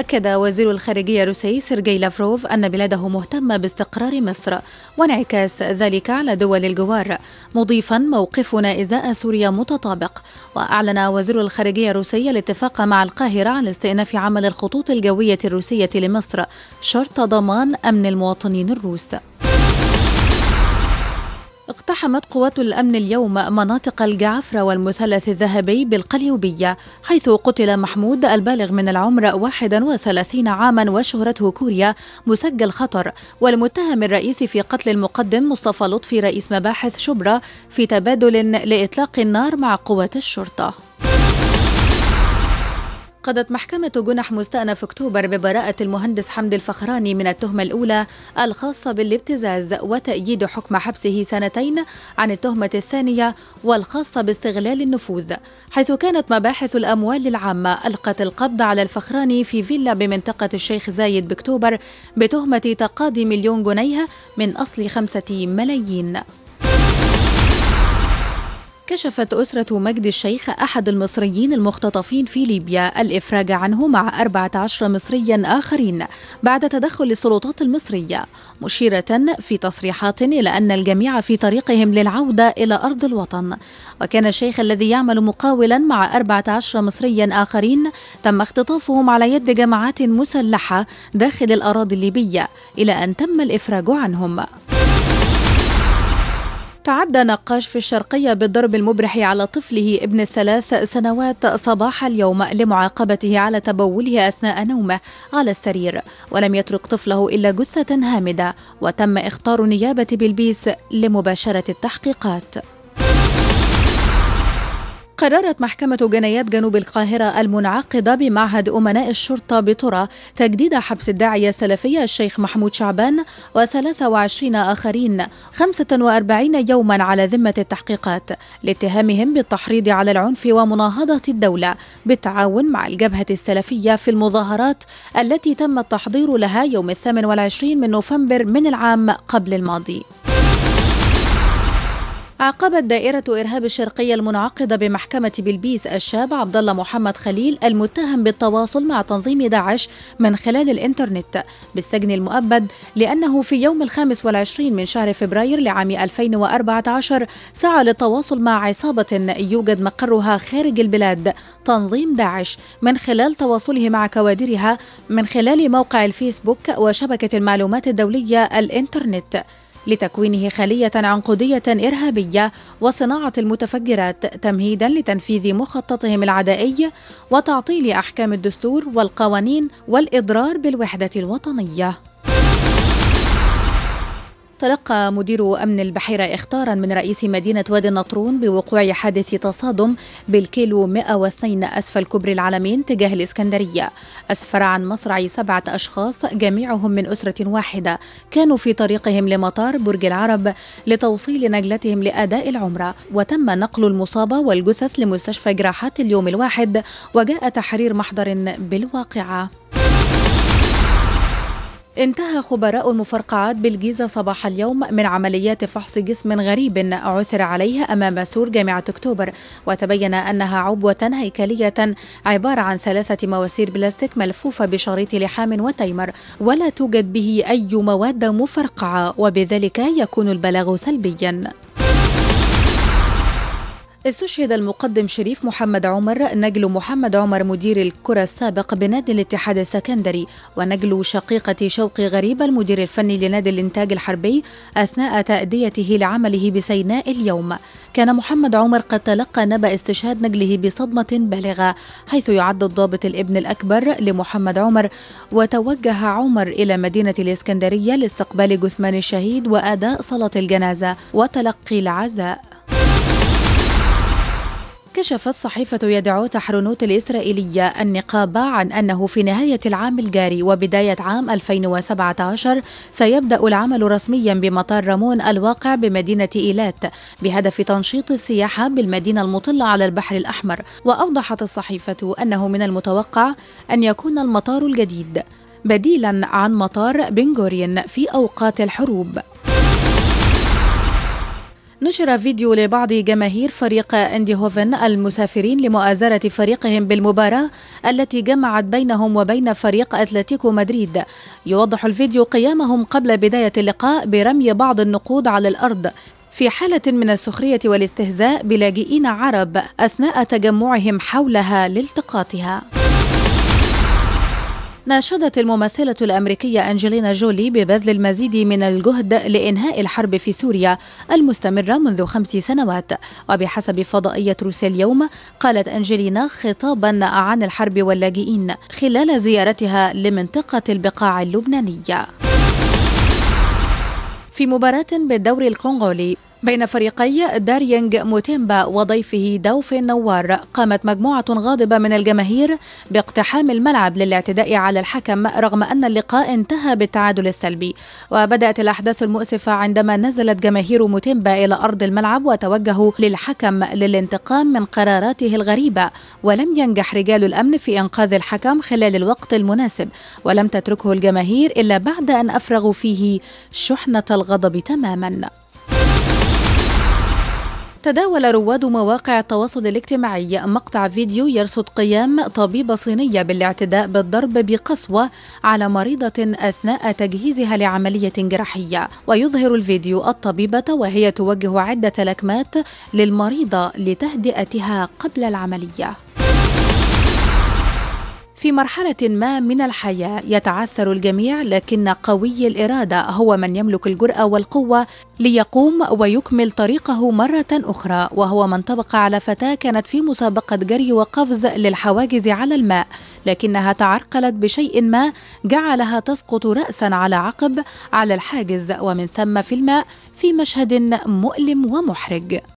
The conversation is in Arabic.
أكد وزير الخارجية الروسي سيرغي لافروف أن بلاده مهتمة باستقرار مصر وانعكاس ذلك على دول الجوار، مضيفا موقفنا إزاء سوريا متطابق. وأعلن وزير الخارجية الروسي الاتفاق مع القاهرة على استئناف عمل الخطوط الجوية الروسية لمصر شرط ضمان أمن المواطنين الروس. اقتحمت قوات الأمن اليوم مناطق الجعفرة والمثلث الذهبي بالقليوبية، حيث قتل محمود البالغ من العمر 31 عاماً وشهرته كوريا مسجل خطر، والمتهم الرئيسي في قتل المقدم مصطفى لطفي رئيس مباحث شبرا، في تبادل لإطلاق النار مع قوات الشرطة. قضت محكمة جنح مستأنف أكتوبر ببراءة المهندس حمد الفخراني من التهمة الأولى الخاصة بالابتزاز، وتأييد حكم حبسه 2 سنين عن التهمة الثانية والخاصة باستغلال النفوذ، حيث كانت مباحث الأموال العامة ألقت القبض على الفخراني في فيلا بمنطقة الشيخ زايد بأكتوبر بتهمة تقاضي 1,000,000 جنيه من أصل 5 ملايين. كشفت أسرة مجد الشيخ أحد المصريين المختطفين في ليبيا الإفراج عنه مع 14 مصريا آخرين بعد تدخل السلطات المصرية، مشيرة في تصريحات إلى أن الجميع في طريقهم للعودة إلى أرض الوطن. وكان الشيخ الذي يعمل مقاولا مع 14 مصريا آخرين تم اختطافهم على يد جماعات مسلحة داخل الأراضي الليبية إلى أن تم الإفراج عنهم. تعدى نقاش في الشرقية بالضرب المبرح على طفله ابن 3 سنوات صباح اليوم لمعاقبته على تبوله أثناء نومه على السرير، ولم يترك طفله إلا جثة هامدة، وتم إخطار نيابة بلبيس لمباشرة التحقيقات. قررت محكمة جنايات جنوب القاهرة المنعقدة بمعهد أمناء الشرطة بترى تجديد حبس الداعية السلفية الشيخ محمود شعبان و23 آخرين 45 يوما على ذمة التحقيقات لاتهامهم بالتحريض على العنف ومناهضة الدولة بالتعاون مع الجبهة السلفية في المظاهرات التي تم التحضير لها يوم 28 من نوفمبر من العام قبل الماضي. عاقبت دائرة إرهاب الشرقية المنعقدة بمحكمة بلبيس الشاب عبدالله محمد خليل المتهم بالتواصل مع تنظيم داعش من خلال الإنترنت بالسجن المؤبد، لأنه في يوم 25 من شهر فبراير لعام 2014 سعى للتواصل مع عصابة يوجد مقرها خارج البلاد تنظيم داعش من خلال تواصله مع كوادرها من خلال موقع الفيسبوك وشبكة المعلومات الدولية الإنترنت، لتكوينه خلية عنقودية إرهابية وصناعة المتفجرات تمهيدا لتنفيذ مخططهم العدائي وتعطيل أحكام الدستور والقوانين والإضرار بالوحدة الوطنية. تلقى مدير أمن البحيرة إخطارا من رئيس مدينة وادي النطرون بوقوع حادث تصادم بالكيلو 102 أسفل كوبري العلمين تجاه الإسكندرية، أسفر عن مصرع 7 أشخاص جميعهم من أسرة واحدة كانوا في طريقهم لمطار برج العرب لتوصيل نجلتهم لأداء العمرة، وتم نقل المصابة والجثث لمستشفى جراحات اليوم الواحد، وجاء تحرير محضر بالواقعة. انتهى خبراء المفرقعات بالجيزة صباح اليوم من عمليات فحص جسم غريب عثر عليه أمام سور جامعة أكتوبر، وتبين أنها عبوة هيكلية عبارة عن 3 مواسير بلاستيك ملفوفة بشريط لحام وتيمر، ولا توجد به أي مواد مفرقعة، وبذلك يكون البلاغ سلبياً. استشهد المقدم شريف محمد عمر نجل محمد عمر مدير الكرة السابق بنادي الاتحاد السكندري، ونجل شقيقة شوقي غريب المدير الفني لنادي الانتاج الحربي أثناء تأديته لعمله بسيناء اليوم. كان محمد عمر قد تلقى نبأ استشهاد نجله بصدمة بالغة، حيث يعد الضابط الابن الأكبر لمحمد عمر، وتوجه عمر إلى مدينة الإسكندرية لاستقبال جثمان الشهيد وأداء صلاة الجنازة وتلقي العزاء. كشفت صحيفة يدعو تحرنوت الإسرائيلية النقابة عن أنه في نهاية العام الجاري وبداية عام 2017 سيبدأ العمل رسميا بمطار رامون الواقع بمدينة إيلات بهدف تنشيط السياحة بالمدينة المطلة على البحر الأحمر. وأوضحت الصحيفة أنه من المتوقع أن يكون المطار الجديد بديلا عن مطار بن غوريون في أوقات الحروب. نشر فيديو لبعض جماهير فريق إنديهوفن المسافرين لمؤازرة فريقهم بالمباراة التي جمعت بينهم وبين فريق أتلتيكو مدريد. يوضح الفيديو قيامهم قبل بداية اللقاء برمي بعض النقود على الأرض في حالة من السخرية والاستهزاء بلاجئين عرب أثناء تجمعهم حولها لالتقاطها. ناشدت الممثلة الأمريكية أنجلينا جولي ببذل المزيد من الجهد لإنهاء الحرب في سوريا المستمرة منذ 5 سنوات. وبحسب فضائية روسيا اليوم، قالت أنجلينا خطابا عن الحرب واللاجئين خلال زيارتها لمنطقة البقاع اللبنانية. في مباراة بالدوري الكونغولي بين فريقي دارينج موتمبا وضيفه دوفي النوار، قامت مجموعة غاضبة من الجماهير باقتحام الملعب للاعتداء على الحكم رغم أن اللقاء انتهى بالتعادل السلبي. وبدأت الأحداث المؤسفة عندما نزلت جماهير موتمبا إلى أرض الملعب وتوجهوا للحكم للانتقام من قراراته الغريبة، ولم ينجح رجال الأمن في إنقاذ الحكم خلال الوقت المناسب، ولم تتركه الجماهير إلا بعد أن أفرغوا فيه شحنة الغضب تماماً. تداول رواد مواقع التواصل الاجتماعي مقطع فيديو يرصد قيام طبيبة صينية بالاعتداء بالضرب بقسوة على مريضة أثناء تجهيزها لعملية جراحية. ويظهر الفيديو الطبيبة وهي توجه عدة لكمات للمريضة لتهدئتها قبل العملية. في مرحلة ما من الحياة يتعثر الجميع، لكن قوي الإرادة هو من يملك الجرأة والقوة ليقوم ويكمل طريقه مرة أخرى، وهو من طبق على فتاة كانت في مسابقة جري وقفز للحواجز على الماء، لكنها تعرقلت بشيء ما جعلها تسقط رأسا على عقب على الحاجز ومن ثم في الماء في مشهد مؤلم ومحرج.